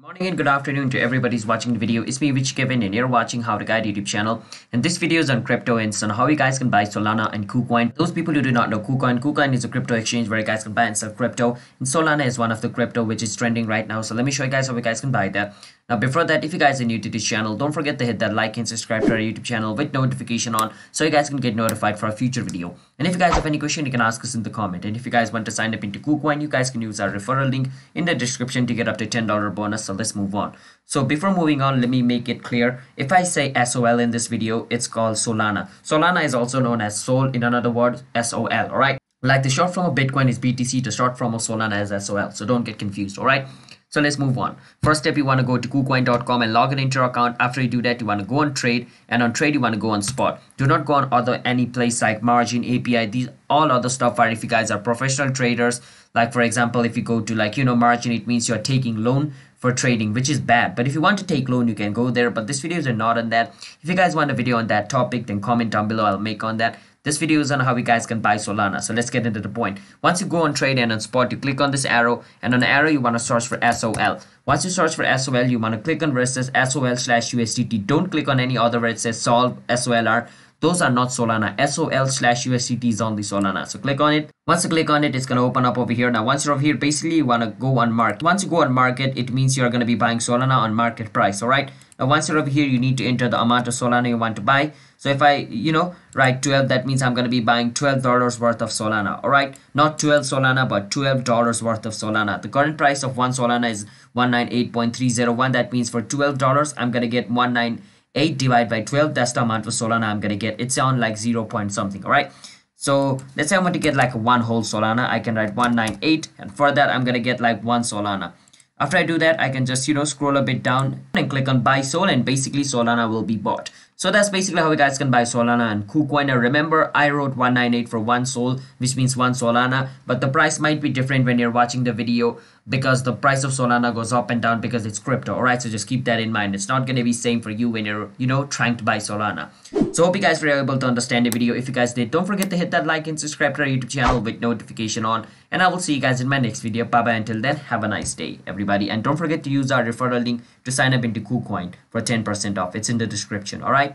Morning and good afternoon to everybody who's watching the video. It's me Vishkendran and you're watching How to Guide YouTube channel, and this video is on crypto and it's on how you guys can buy Solana and KuCoin. Those people who do not know KuCoin is a crypto exchange where you guys can buy and sell crypto, and Solana is one of the crypto which is trending right now. So let me show you guys how you guys can buy that. Now before that, if you guys are new to this channel, don't forget to hit that like and subscribe to our YouTube channel with notification on so you guys can get notified for a future video. And if you guys have any question, you can ask us in the comment. And if you guys want to sign up into KuCoin, you guys can use our referral link in the description to get up to $10 bonus. So let's move on. So before moving on, let me make it clear. If I say SOL in this video, it's called Solana. Solana is also known as SOL, in another word, SOL, alright? Like the short form of Bitcoin is BTC, the short form of Solana is SOL. So don't get confused, alright? So let's move on. First step, you want to go to KuCoin.com and log in into your account. After you do that, you want to go on trade, and on trade you want to go on spot. Do not go on other any place like margin, API, these all other stuff are if you guys are professional traders. Like for example, if you go to like, you know, margin, it means you're taking loan for trading, which is bad. But if you want to take loan, you can go there, but this videos are not on that. If you guys want a video on that topic, then comment down below, I'll make on that. This video is on how you guys can buy Solana. So let's get into the point. Once you go on trade and on spot, you click on this arrow, and on the arrow you want to search for SOL. Once you search for SOL, you want to click on where it says SOL/USDT. Don't click on any other where it says SOL, SOLR. Those are not Solana. SOL/USDT is only Solana. So click on it. Once you click on it, it's going to open up over here. Now once you're over here, basically you want to go on market. Once you go on market, it means you're going to be buying Solana on market price. Alright. Now once you're over here, you need to enter the amount of Solana you want to buy. So if I, you know, write 12, that means I'm going to be buying $12 worth of Solana. Alright, not 12 Solana, but $12 worth of Solana. The current price of one Solana is 198.301. That means for $12, I'm going to get 198 divided by 12. That's the amount of Solana I'm going to get. It's on like 0 point something. Alright, so let's say I want to get like one whole Solana. I can write 198, and for that I'm going to get like one Solana. After I do that, I can just, you know, scroll a bit down and click on buy SOL, and basically Solana will be bought. So that's basically how you guys can buy Solana and KuCoin. Now remember, I wrote 198 for one SOL, which means one Solana, but the price might be different when you're watching the video because the price of Solana goes up and down because it's crypto. Alright, so just keep that in mind. It's not going to be same for you when you're, you know, trying to buy Solana. So hope you guys were able to understand the video. If you guys did, don't forget to hit that like and subscribe to our YouTube channel with notification on. And I will see you guys in my next video. Bye bye. Until then, have a nice day, everybody. And don't forget to use our referral link to sign up into KuCoin for 10% off. It's in the description. All right.